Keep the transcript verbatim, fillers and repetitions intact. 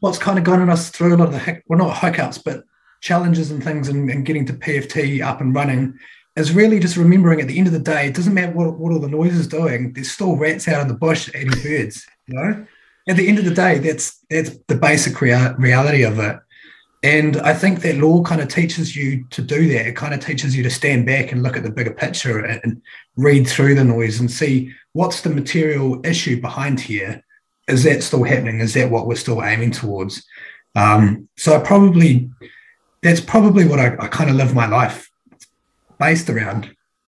what's kind of gotten us through a lot of the hic- well, not hiccups, but challenges and things, and, and getting to P F T up and running, is really just remembering at the end of the day, it doesn't matter what, what all the noise is doing, there's still rats out in the bush eating birds, you know? At the end of the day, that's that's the basic rea- reality of it. And I think that law kind of teaches you to do that. It kind of teaches you to stand back and look at the bigger picture and read through the noise and see what's the material issue behind here. Is that still happening? Is that what we're still aiming towards? Um, so I probably, that's probably what I, I kind of live my life based around.